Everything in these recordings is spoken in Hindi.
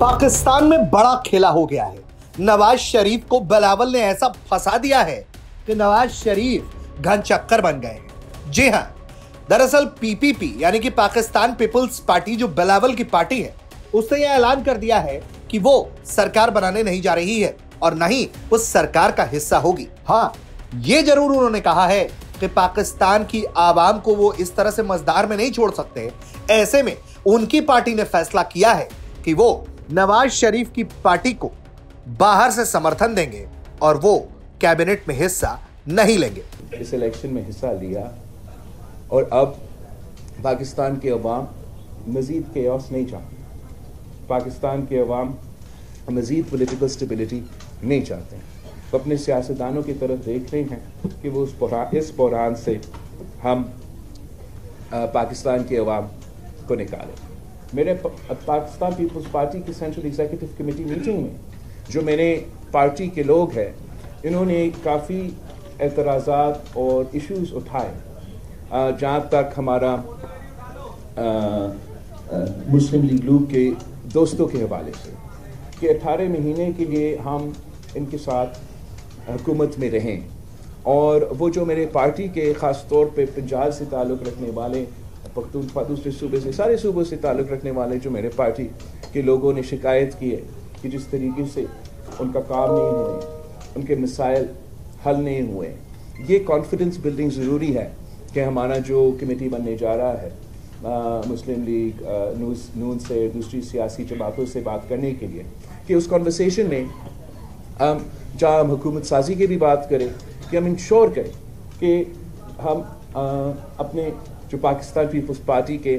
पाकिस्तान में बड़ा खेला हो गया है। नवाज शरीफ को बिलावल ने ऐसा फंसा दिया है कि नवाज शरीफ घन चक्कर बन गए हैं। जी हाँ, दरअसल पीपीपी यानी कि पाकिस्तान पीपल्स पार्टी, जो बिलावल की पार्टी है, उसने यह ऐलान कर दिया है कि वो सरकार बनाने नहीं जा रही है और न ही वो सरकार का हिस्सा होगी। हाँ, ये जरूर उन्होंने कहा है कि पाकिस्तान की आवाम को वो इस तरह से मजदार में नहीं छोड़ सकते। ऐसे में उनकी पार्टी ने फैसला किया है कि वो नवाज शरीफ की पार्टी को बाहर से समर्थन देंगे और वो कैबिनेट में हिस्सा नहीं लेंगे। इस इलेक्शन में हिस्सा लिया और अब पाकिस्तान के अवाम मजीद केओस नहीं चाहते, पाकिस्तान के अवाम मजीद पॉलिटिकल स्टेबिलिटी नहीं चाहते। तो अपने सियासतदानों की तरफ देख रहे हैं कि वो इस बहरान से हम पाकिस्तान के अवाम को निकालें। मेरे पाकिस्तान पीपल्स पार्टी की सेंट्रल एग्जीक्यूटिव कमेटी मीटिंग में जो मेरे पार्टी के लोग हैं, इन्होंने काफ़ी एतराज़ात और इश्यूज़ उठाए। जहाँ तक हमारा मुस्लिम लीग के दोस्तों के हवाले से कि 18 महीने के लिए हम इनके साथ हुकूमत में रहें, और वो जो मेरे पार्टी के ख़ास तौर पे पंजाब से ताल्लुक़ रखने वाले, पख्तूनख्वा दूसरे सूबे से, सारे सूबों से ताल्लुक़ रखने वाले जो मेरे पार्टी के लोगों ने शिकायत की है कि जिस तरीके से उनका काम नहीं हुए, उनके मसाइल हल नहीं हुए। ये कॉन्फिडेंस बिल्डिंग ज़रूरी है कि हमारा जो कमेटी बनने जा रहा है मुस्लिम लीग नून से, दूसरी सियासी जमातों से बात करने के लिए, कि उस कॉन्वर्सेशन में जहाँ हम हुकूमत साजी की भी बात करें, कि हम इंश्योर करें कि हम अपने जो पाकिस्तान पीपल्स पार्टी के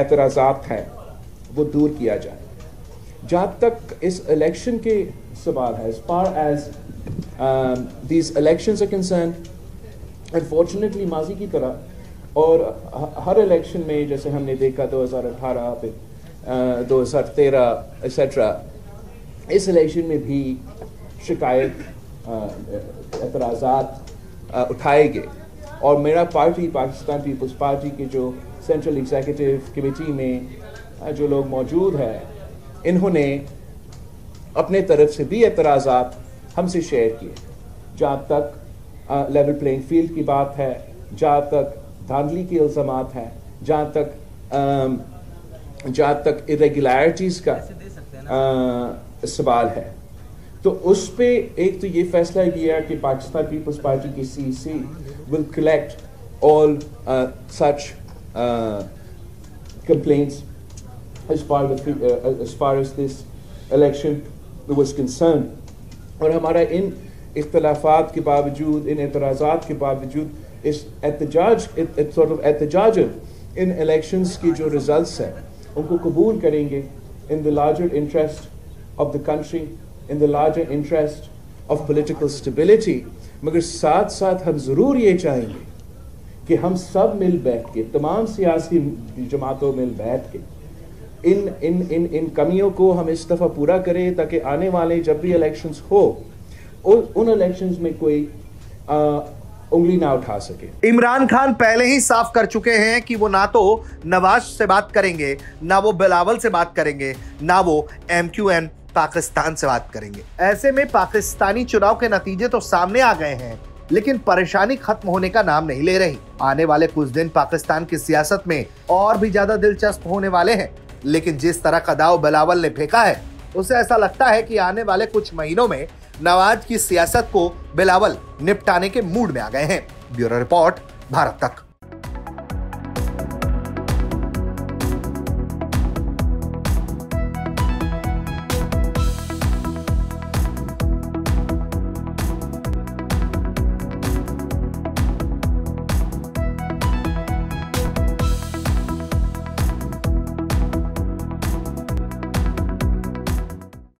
एतराज़ात हैं वो दूर किया जाए। जहाँ तक इस इलेक्शन के सवाल है, as far as these elections are concerned, unfortunately माजी की तरह और हर इलेक्शन में, जैसे हमने देखा 2018 पे 2013 एक्सेट्रा, इस इलेक्शन में भी शिकायत एतराज़ात उठाए गए। और मेरा पार्टी पाकिस्तान पीपल्स पार्टी के जो सेंट्रल एग्जीक्यूटिव कमेटी में जो लोग मौजूद हैं, इन्होंने अपने तरफ से भी एतराज़ात हमसे शेयर किए। जहाँ तक लेवल प्लेइंग फील्ड की बात है, जहाँ तक धांधली के इल्ज़ामात हैं, जहाँ तक इरेगुलरिटीज़ का सवाल है, तो उस पे एक तो ये फैसला लिया कि पाकिस्तान पीपल्स पार्टी की CEC will collect all such complaints as far as this election was concern. और हमारा इन इख्तलाफात के बावजूद, इन एतराज़ात के बावजूद, इस एहतजाज इन इलेक्शंस की जो रिजल्ट्स हैं उनको कबूल करेंगे, in the larger interest of the country, in the larger interest of political stability, मगर साथ साथ हम ज़रूर ये चाहेंगे कि हम सब मिल बैठ के, तमाम सियासी जमातों मिल बैठ के इन इन इन इन कमियों को हम इस दफ़ा पूरा करें, ताकि आने वाले जब भी इलेक्शंस हो, उन इलेक्शंस में कोई उंगली ना उठा सके। इमरान खान पहले ही साफ कर चुके हैं कि वो ना तो नवाज से बात करेंगे, ना वो बिलावल से बात करेंगे, ना वो MQM पाकिस्तान से बात करेंगे। ऐसे में पाकिस्तानी चुनाव के नतीजे तो सामने आ गए हैं, लेकिन परेशानी खत्म होने का नाम नहीं ले रही। आने वाले कुछ दिन पाकिस्तान की सियासत में और भी ज्यादा दिलचस्प होने वाले हैं, लेकिन जिस तरह का दाव बिलावल ने फेंका है, उसे ऐसा लगता है कि आने वाले कुछ महीनों में नवाज की सियासत को बिलावल निपटाने के मूड में आ गए हैं। ब्यूरो रिपोर्ट, भारत तक।